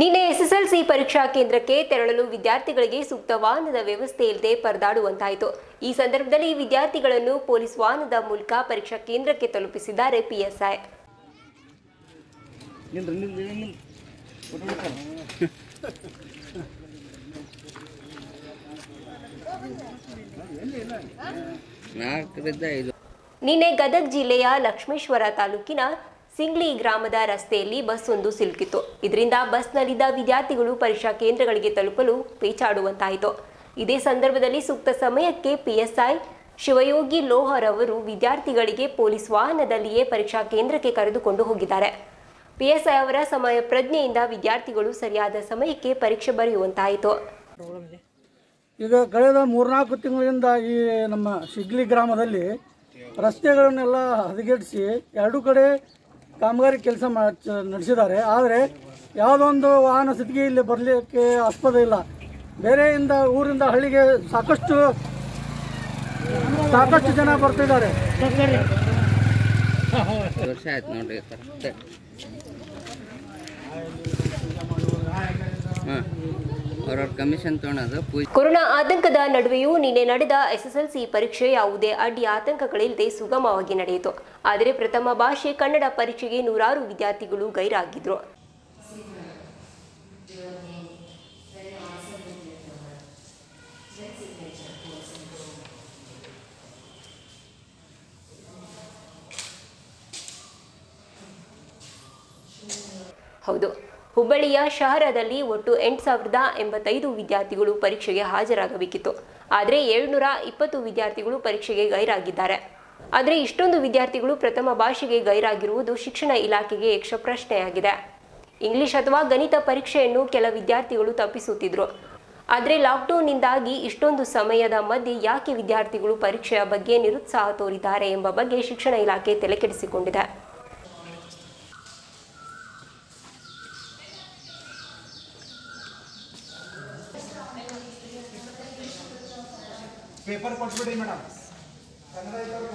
ನಿನ್ನೆ ಎಸ್ಎಸ್ಎಲ್ಸಿ ಪರೀಕ್ಷಾ ಕೇಂದ್ರಕ್ಕೆ ತೆರಳಲು ವಿದ್ಯಾರ್ಥಿಗಳಿಗೆ ಸೂಕ್ತ ವಾಹನದ ವ್ಯವಸ್ಥೆ ಇಲ್ಲದೆ ಪರದಾಡುವಂತಾಯಿತು. ಈ ಸಂದರ್ಭದಲ್ಲಿ ವಿದ್ಯಾರ್ಥಿಗಳನ್ನು ಪೊಲೀಸ್ ವಾಹನದ ಮೂಲಕ ಪರೀಕ್ಷಾ ಕೇಂದ್ರಕ್ಕೆ ತಲುಪಿಸಿದ್ದಾರೆ ಪಿಎಸ್ಐ. ನಿನ್ನೆ ಗದಗ ಜಿಲ್ಲೆಯ ಲಕ್ಷ್ಮೇಶ್ವರ ತಾಲೂಕಿನ ಸಿಂಗ್ಲಿ ಗ್ರಾಮದ ರಸ್ತೆಯಲ್ಲಿ ಬಸ್ ಒಂದು ಸಿಲುಕಿತ್ತು. ಇದರಿಂದ ಬಸ್ನಲ್ಲಿದ್ದ ವಿದ್ಯಾರ್ಥಿಗಳು ಪರೀಕ್ಷಾ ಕೇಂದ್ರಗಳಿಗೆ ತಲುಪಲು ಪೇಚಾಡುವಂತಾಯಿತು. ಇದೇ ಸಂದರ್ಭದಲ್ಲಿ ಸೂಕ್ತ ಸಮಯಕ್ಕೆ ಪಿಎಸ್ಐ ಶಿವಯೋಗಿ ಲೋಹರ್ ಅವರು ವಿದ್ಯಾರ್ಥಿಗಳಿಗೆ ಪೊಲೀಸ್ ವಾಹನದಲ್ಲಿಯೇ ಪರೀಕ್ಷಾ ಕೇಂದ್ರಕ್ಕೆ ಕರೆದುಕೊಂಡು ಹೋಗಿದ್ದಾರೆ. ಪಿಎಸ್ಐ ಅವರ ಸಮಯ ಪ್ರಜ್ಞೆಯಿಂದ ವಿದ್ಯಾರ್ಥಿಗಳು ಸರಿಯಾದ ಸಮಯಕ್ಕೆ ಪರೀಕ್ಷೆ ಬರೆಯುವಂತಾಯಿತು. ಈಗ ಕಳೆದ 3-4 ತಿಂಗಳಿಂದ ಈ ನಮ್ಮ ಸಿಗ್ಲಿ ಗ್ರಾಮದಲ್ಲಿ ರಸ್ತೆಗಳನ್ನೆಲ್ಲ ಹದಗೆಡಿಸಿ ಎರಡು ಕಡೆ ಕಾಮಗಾರಿ ಕೆಲಸ ನಡೆಸಿದ್ದಾರೆ. ಆದರೆ ಯಾವುದೊಂದು ವಾಹನ ಸಿದ್ಧಿ ಇಲ್ಲಿ ಬರಲಿಕ್ಕೆ ಆಸ್ಪದ ಇಲ್ಲ. ಬೇರೆಯಿಂದ ಊರಿಂದ ಹಳ್ಳಿಗೆ ಸಾಕಷ್ಟು ಜನ ಬರ್ತಿದ್ದಾರೆ. ಕೊರೋನಾ ಆತಂಕದ ನಡುವೆಯೂ ನಿನ್ನೆ ನಡೆದ ಎಸ್ಎಸ್ಎಲ್ಸಿ ಪರೀಕ್ಷೆ ಯಾವುದೇ ಅಡ್ಡಿ ಆತಂಕಗಳಿಲ್ಲದೆ ಸುಗಮವಾಗಿ ನಡೆಯಿತು. ಆದರೆ ಪ್ರಥಮ ಭಾಷೆ ಕನ್ನಡ ಪರೀಕ್ಷೆಗೆ ನೂರಾರು ವಿದ್ಯಾರ್ಥಿಗಳು ಗೈರಾಗಿದ್ರು. ಹೌದು, ಹುಬ್ಬಳ್ಳಿಯ ಶಹರದಲ್ಲಿ ಒಟ್ಟು 8,085 ವಿದ್ಯಾರ್ಥಿಗಳು ಪರೀಕ್ಷೆಗೆ ಹಾಜರಾಗಬೇಕಿತ್ತು. ಆದರೆ 720 ವಿದ್ಯಾರ್ಥಿಗಳು ಪರೀಕ್ಷೆಗೆ ಗೈರಾಗಿದ್ದಾರೆ. ಆದರೆ ಇಷ್ಟೊಂದು ವಿದ್ಯಾರ್ಥಿಗಳು ಪ್ರಥಮ ಭಾಷೆಗೆ ಗೈರಾಗಿರುವುದು ಶಿಕ್ಷಣ ಇಲಾಖೆಗೆ ಯಕ್ಷ ಪ್ರಶ್ನೆಯಾಗಿದೆ. ಇಂಗ್ಲಿಷ್ ಅಥವಾ ಗಣಿತ ಪರೀಕ್ಷೆಯನ್ನು ಕೆಲ ವಿದ್ಯಾರ್ಥಿಗಳು ತಪ್ಪಿಸುತ್ತಿದ್ದರು. ಆದರೆ ಲಾಕ್ಡೌನ್ನಿಂದಾಗಿ ಇಷ್ಟೊಂದು ಸಮಯದ ಮಧ್ಯೆ ಯಾಕೆ ವಿದ್ಯಾರ್ಥಿಗಳು ಪರೀಕ್ಷೆಯ ಬಗ್ಗೆ ನಿರುತ್ಸಾಹ ತೋರಿದ್ದಾರೆ ಎಂಬ ಬಗ್ಗೆ ಶಿಕ್ಷಣ ಇಲಾಖೆ ತಲೆಕೆಡಿಸಿಕೊಂಡಿದೆ. Paper constitute madam